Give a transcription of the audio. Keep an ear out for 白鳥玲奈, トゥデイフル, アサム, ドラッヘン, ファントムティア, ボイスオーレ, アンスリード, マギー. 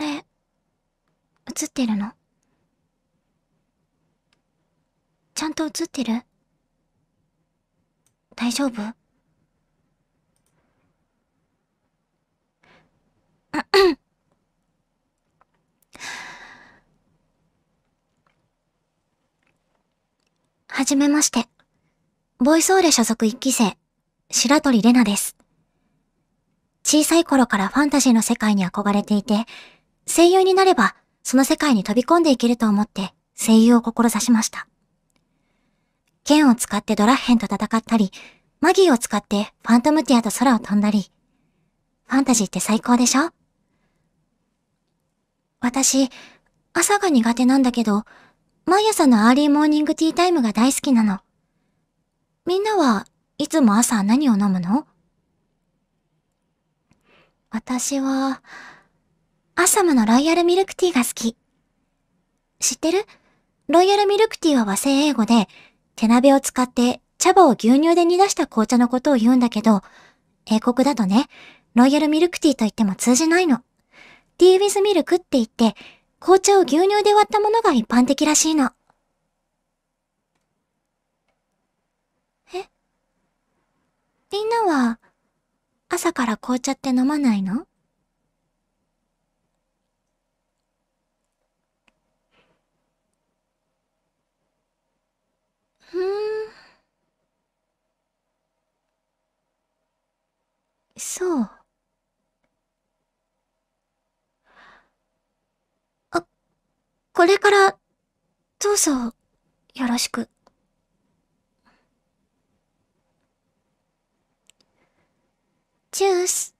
れ、映ってるの？ちゃんと映ってる？大丈夫？はじめまして。ボイスオーレ所属1期生、白鳥玲奈です。小さい頃からファンタジーの世界に憧れていて、声優になればその世界に飛び込んでいけると思って声優を志しました。剣を使ってドラッヘンと戦ったり、マギーを使ってファントムティアと空を飛んだり、ファンタジーって最高でしょ？私、朝が苦手なんだけど、毎朝のアーリーモーニングティータイムが大好きなの。みんなはいつも朝何を飲むの？私は、アサムのロイヤルミルクティーが好き。知ってる？ロイヤルミルクティーは和製英語で、手鍋を使って茶葉を牛乳で煮出した紅茶のことを言うんだけど、英国だとね、ロイヤルミルクティーと言っても通じないの。ティーウィズミルクって言って、紅茶を牛乳で割ったものが一般的らしいの。え？みんなは、朝から紅茶って飲まないの？そう。これから、どうぞ、よろしく。ジュース。